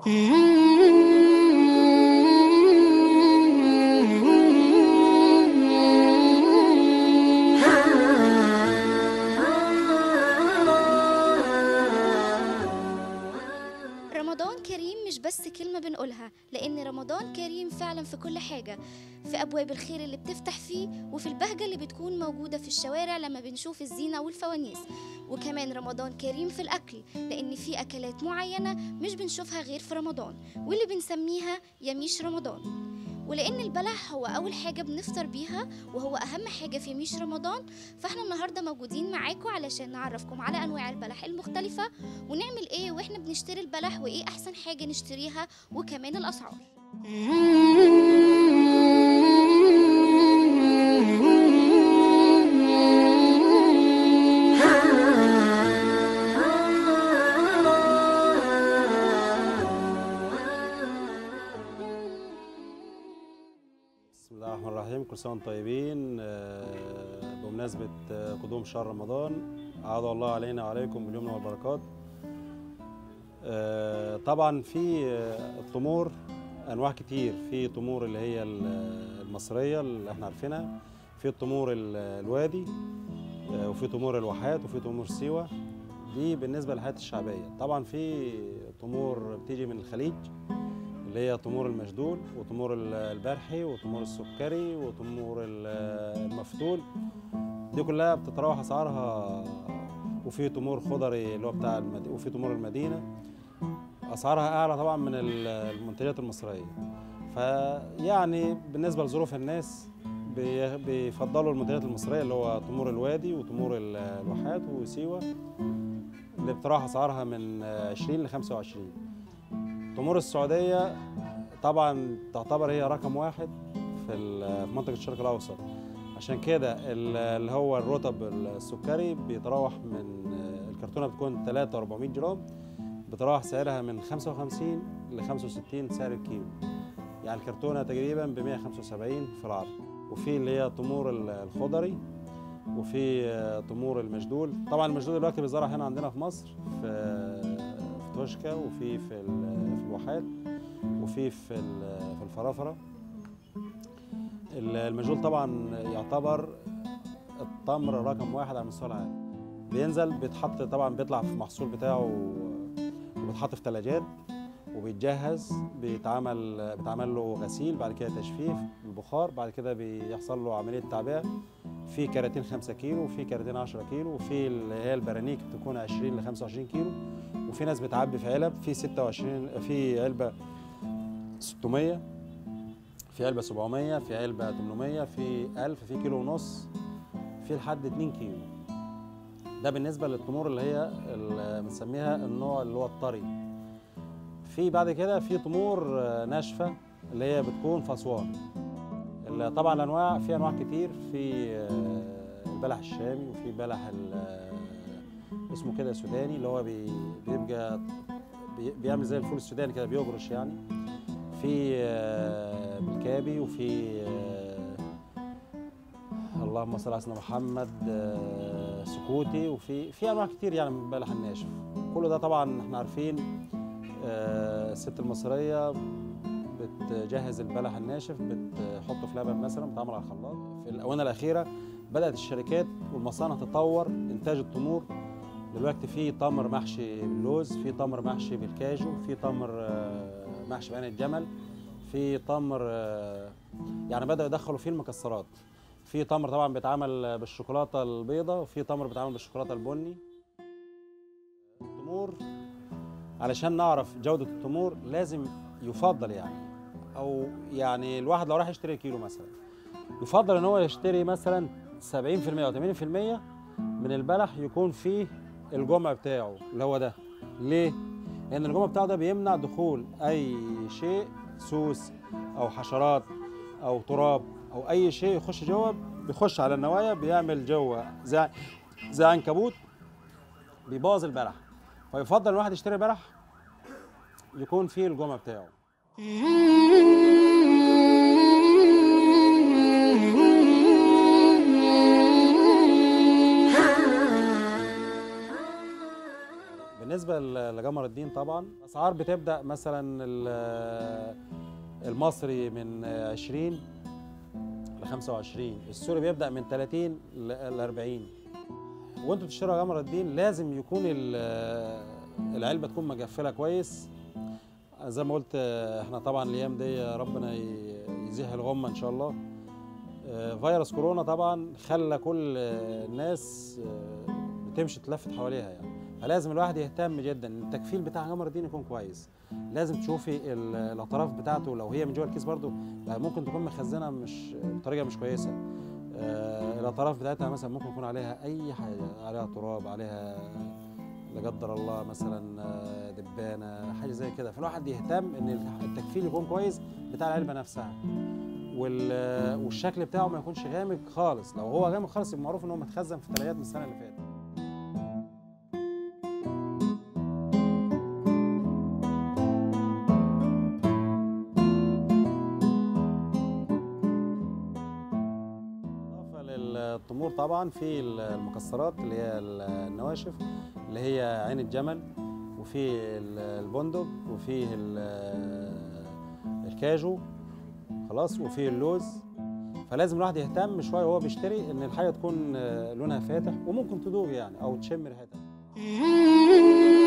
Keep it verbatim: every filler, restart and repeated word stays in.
رمضان كريم مش بس كلمة بنقولها، لأن رمضان كريم فعلا في كل حاجة، في أبواب الخير اللي بتفتح فيه، وفي البهجة اللي بتكون موجودة في الشوارع لما بنشوف الزينة والفوانيس. وكمان رمضان كريم في الأكل، لأن في أكلات معينة مش بنشوفها غير في رمضان، واللي بنسميها ياميش رمضان. ولأن البلح هو أول حاجة بنفطر بيها وهو أهم حاجة في ياميش رمضان، فإحنا النهاردة موجودين معاكم علشان نعرفكم على أنواع البلح المختلفة ونعمل إيه وإحنا بنشتري البلح، وإيه أحسن حاجة نشتريها، وكمان الأسعار. بسم الله الرحمن الرحيم. كل سنة وانتم طيبين. بمناسبة قدوم شهر رمضان أعاد الله علينا وعليكم باليمن والبركات. طبعا في التمور أنواع كتير، في تمور اللي هي المصرية اللي احنا عارفينها، في التمور الوادي، وفي تمور الواحات، وفي تمور سيوة. دي بالنسبة للحياة الشعبية. طبعا في تمور بتيجي من الخليج اللي هي تمور المشدول، وتمور البرحي، وتمور السكري، وتمور المفتول. دي كلها بتتراوح اسعارها، وفي تمور خضري اللي هو بتاع المدينه، وفي تمور المدينه اسعارها اعلى طبعا من المنتجات المصريه. فيعني بالنسبه لظروف الناس بيفضلوا المنتجات المصريه اللي هو تمور الوادي وتمور الواحات وسيوه، اللي بتتراوح اسعارها من عشرين لخمسة وعشرين. تمور السعودية طبعا تعتبر هي رقم واحد في منطقة الشرق الأوسط، عشان كده اللي هو الرطب السكري بيتراوح من الكرتونة بتكون ثلاثة آلاف وأربعمائة جرام، بتراوح سعرها من خمسة وخمسين لخمسة وستين سعر الكيلو، يعني الكرتونة تقريبا ب مائة وخمسة وسبعين في العرض. وفي اللي هي تمور الخضري، وفي تمور المشدول. طبعا المشدول دلوقتي بيزرع هنا عندنا في مصر في توشكا، وفي في الواحات، وفي في في الفرافره. المجهول طبعا يعتبر التمر رقم واحد على مستوى العالم. بينزل بيتحط طبعا، بيطلع في المحصول بتاعه وبيتحط في ثلاجات وبيتجهز، بيتعمل بيتعمل له غسيل، بعد كده تجفيف البخار، بعد كده بيحصل له عمليه تعبئه. في كراتين خمسة كيلو، وفي كراتين عشرة كيلو، وفي اللي هي البرانيك بتكون عشرين لخمسة وعشرين كيلو، وفي ناس بتعبي في علب، في ستة وعشرين، في علبه ستمائة، في علبه سبعمائة، في علبه ثمانمائة، في ألف، في كيلو ونص، في لحد اتنين كيلو. ده بالنسبه للتمور اللي هي اللي بنسميها النوع اللي هو الطري. في بعد كده في تمور ناشفه اللي هي بتكون فصوان. طبعا الانواع، في انواع كتير، في البلح الشامي، وفي بلح اسمه كده سوداني اللي هو بيبقى بيعمل زي الفول السوداني كده، بيجرش يعني، في بالكابي، وفي اللهم صل على سيدنا محمد سكوتي، وفي في انواع كتير يعني من البلح الناشف. كل ده طبعا احنا عارفين الست المصريه بتجهز البلح الناشف، بتحطه في لبن مثلا، بتعمل على الخلاط. في الاونه الاخيره بدات الشركات والمصانع تطور انتاج التمور. دلوقتي في تمر محشي باللوز، في تمر محشي بالكاجو، في تمر محشي بعين الجمل، في تمر يعني بداوا يدخلوا فيه المكسرات. في تمر طبعا بيتعمل بالشوكولاته البيضاء، وفي تمر بيتعمل بالشوكولاته البني. التمور علشان نعرف جوده التمور لازم يفضل يعني، او يعني الواحد لو راح يشتري كيلو مثلا يفضل ان هو يشتري مثلا سبعين بالمئة او ثمانين بالمئة من البلح يكون فيه الجمع بتاعه اللي هو ده. ليه؟ لان الجمع بتاعه ده بيمنع دخول اي شيء، سوس او حشرات او تراب او اي شيء يخش جوه، بيخش على النوايا، بيعمل جوه زي زي عنكبوت، بيبوظ البلح. فيفضل الواحد يشتري بلح يكون فيه الجمع بتاعه. بالنسبه لجمر الدين طبعا الاسعار بتبدا مثلا المصري من عشرين ل خمسة وعشرين، السوري بيبدا من ثلاثين ل أربعين. وانتوا بتشتروا جمر الدين لازم يكون العلبه تكون مجفله كويس. زي ما قلت احنا طبعا الايام دي ربنا يزيح الغمه ان شاء الله. فيروس كورونا طبعا خلى كل الناس بتمشي تلفت حواليها يعني، فلازم الواحد يهتم جدا ان التكفيل بتاع جمر الدين يكون كويس. لازم تشوفي الاطراف بتاعته، لو هي من جوه الكيس برضو ممكن تكون مخزنه مش بطريقه مش كويسه. الاطراف بتاعتها مثلا ممكن يكون عليها اي حاجه، عليها تراب، عليها لا قدر الله مثلا دبانه، حاجه زي كده. فالواحد يهتم ان التكفيل يكون كويس بتاع العلبه نفسها، والشكل بتاعه ما يكونش غامق خالص. لو هو غامق خالص يبقى معروف ان هو متخزن في تلاجات من السنه اللي فاتت. اضافه للتمور طبعا في المكسرات اللي هي النواشف اللي هي عين الجمل، وفي البندق، وفي الكاجو خلاص، وفيه اللوز. فلازم الواحد يهتم شويه وهو بيشتري ان الحاجه تكون لونها فاتح وممكن تدوب يعني او تشم ريحتها.